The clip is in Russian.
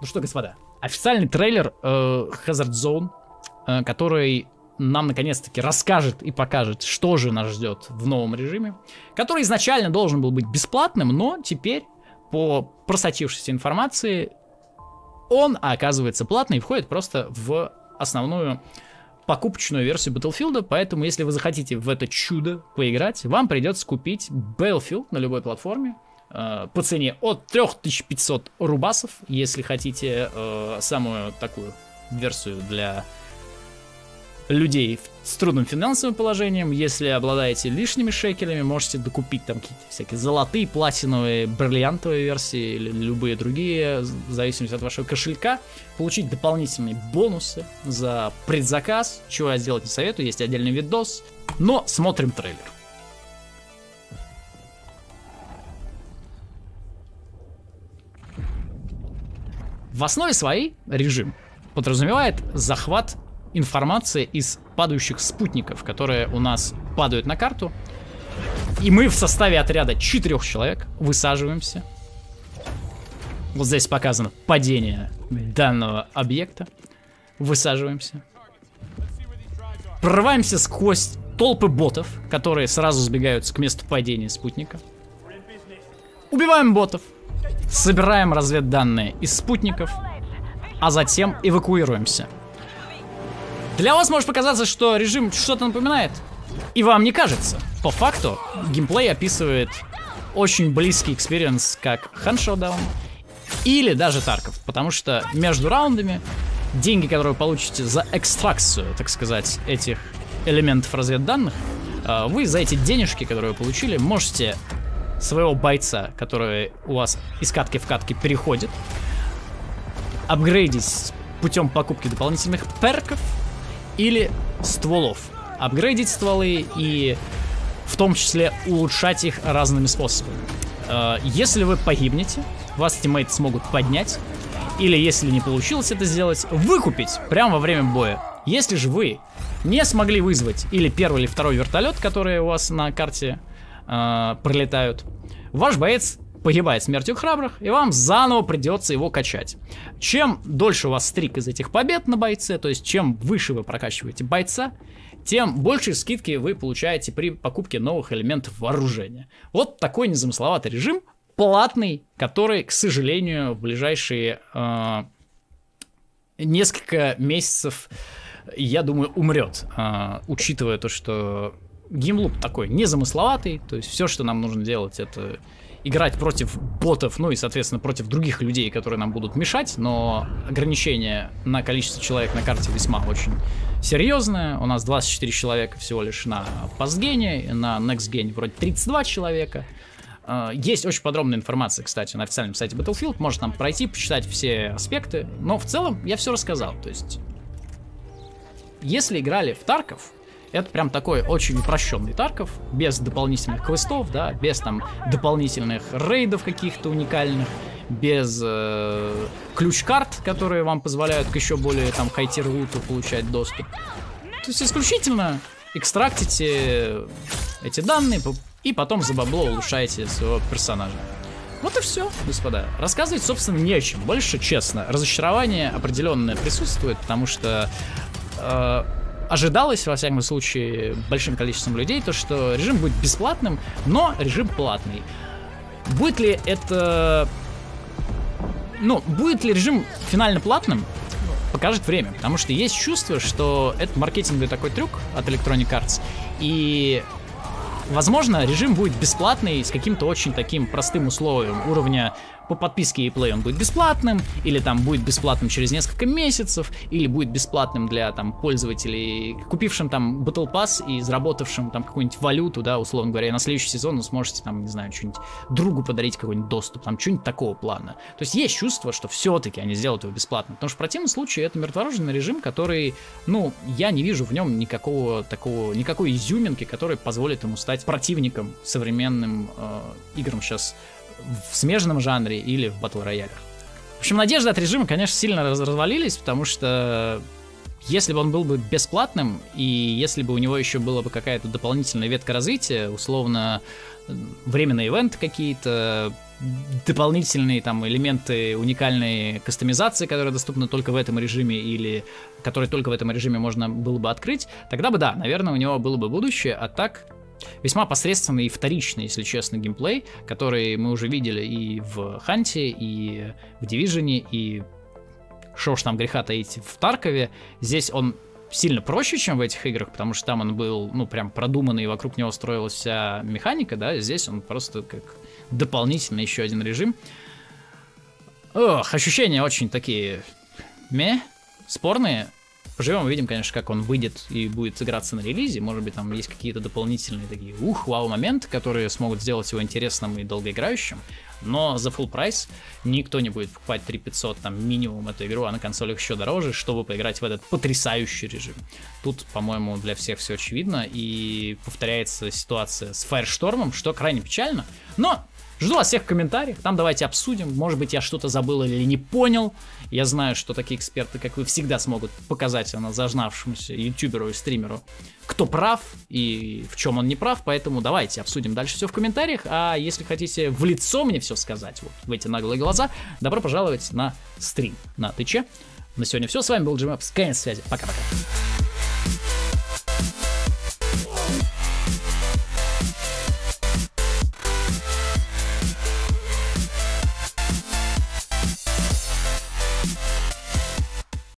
Ну что, господа, официальный трейлер Hazard Zone, который нам наконец-таки расскажет и покажет, что же нас ждет в новом режиме, который изначально должен был быть бесплатным, но теперь, по просочившейся информации, он оказывается платный и входит просто в основную покупочную версию Battlefield, поэтому если вы захотите в это чудо поиграть, вам придется купить Battlefield на любой платформе по цене от 3500 рубасов, если хотите самую такую версию для людей с трудным финансовым положением. Если обладаете лишними шекелями, можете докупить там какие-то всякие золотые, платиновые, бриллиантовые версии или любые другие, в зависимости от вашего кошелька, получить дополнительные бонусы за предзаказ, чего я сделать не советую, есть отдельный видос. Но смотрим трейлер. В основе своей режим подразумевает захват информация из падающих спутников, которые у нас падают на карту. И мы в составе отряда 4 человек высаживаемся. Вот здесь показано падение данного объекта. Высаживаемся. Прорываемся сквозь толпы ботов, которые сразу сбегаются к месту падения спутника. Убиваем ботов. Собираем разведданные из спутников. А затем эвакуируемся. Для вас может показаться, что режим что-то напоминает, и вам не кажется. По факту, геймплей описывает очень близкий экспириенс, как Hunt Showdown или даже Тарков, потому что между раундами деньги, которые вы получите за экстракцию, так сказать, этих элементов разведданных, вы за эти денежки, которые вы получили, можете своего бойца, который у вас из катки в катки переходит, апгрейдить путем покупки дополнительных перков или стволов. Апгрейдить стволы и в том числе улучшать их разными способами. Если вы погибнете, вас тиммейты смогут поднять. Или если не получилось это сделать, выкупить прямо во время боя. Если же вы не смогли вызвать или первый, или второй вертолет, которые у вас на карте пролетают, ваш боец погибает смертью храбрых, и вам заново придется его качать. Чем дольше у вас стрик из этих побед на бойце, то есть чем выше вы прокачиваете бойца, тем больше скидки вы получаете при покупке новых элементов вооружения. Вот такой незамысловатый режим, платный, который, к сожалению, в ближайшие несколько месяцев, я думаю, умрет, учитывая то, что геймлуп такой незамысловатый, то есть все, что нам нужно делать, это играть против ботов, ну и, соответственно, против других людей, которые нам будут мешать, но ограничение на количество человек на карте весьма очень серьезное. У нас 24 человека всего лишь на пастгене, на некстгене вроде 32 человека. Есть очень подробная информация, кстати, на официальном сайте Battlefield, можно там пройти, почитать все аспекты, но в целом я все рассказал. То есть, если играли в Тарков, это прям такой очень упрощенный Тарков, без дополнительных квестов, да, без там дополнительных рейдов каких-то уникальных, без ключ-карт, которые вам позволяют к еще более там хай-тир-луту получать доступ. То есть исключительно экстрактите эти данные и потом за бабло улучшаете своего персонажа. Вот и все, господа. Рассказывать, собственно, не о чем. Больше, честно, разочарование определенное присутствует, потому что ожидалось, во всяком случае, большим количеством людей, то, что режим будет бесплатным, но режим платный. Будет ли это... Ну, будет ли режим финально платным, покажет время. Потому что есть чувство, что это маркетинговый такой трюк от Electronic Arts. И, возможно, режим будет бесплатный с каким-то очень таким простым условием уровня... По подписке ePlay он будет бесплатным, или там будет бесплатным через несколько месяцев, или будет бесплатным для там пользователей, купившим там Battle Pass и заработавшим там какую-нибудь валюту, да, условно говоря, и на следующий сезон вы сможете там, не знаю, что-нибудь другу подарить, какой-нибудь доступ, там, что-нибудь такого плана. То есть есть чувство, что все-таки они сделают его бесплатно, потому что в противном случае это мертворожденный режим, который, ну, я не вижу в нем никакого такого, никакой изюминки, которая позволит ему стать противником современным играм сейчас в смежном жанре или в батл-роялях. В общем, надежды от режима, конечно, сильно развалились, потому что если бы он был бы бесплатным, и если бы у него еще была бы какая-то дополнительная ветка развития, условно, временные ивенты какие-то, дополнительные там элементы уникальной кастомизации, которые доступны только в этом режиме или которые только в этом режиме можно было бы открыть, тогда бы да, наверное, у него было бы будущее, а так весьма посредственный и вторичный, если честно, геймплей, который мы уже видели и в Ханте, и в Дивижене, и что уж там греха таить в Таркове. Здесь он сильно проще, чем в этих играх, потому что там он был, ну, прям продуманный, и вокруг него строилась вся механика, да, здесь он просто как дополнительно еще один режим. Ох, ощущения очень такие спорные. Поживем, увидим, конечно, как он выйдет и будет играться на релизе. Может быть, там есть какие-то дополнительные такие вау-моменты, которые смогут сделать его интересным и долгоиграющим. Но за full прайс никто не будет покупать 3500 там минимум эту игру, а на консолях еще дороже, чтобы поиграть в этот потрясающий режим. Тут, по-моему, для всех все очевидно. И повторяется ситуация с Firestorm, что крайне печально. Но жду вас всех в комментариях, там давайте обсудим, может быть, я что-то забыл или не понял. Я знаю, что такие эксперты, как вы, всегда смогут показать зажнавшемуся ютуберу и стримеру, кто прав и в чем он не прав, поэтому давайте обсудим дальше все в комментариях. А если хотите в лицо мне все сказать, вот в эти наглые глаза, добро пожаловать на стрим на Twitch. На сегодня все, с вами был Jimmy Webs, конец связи, пока-пока.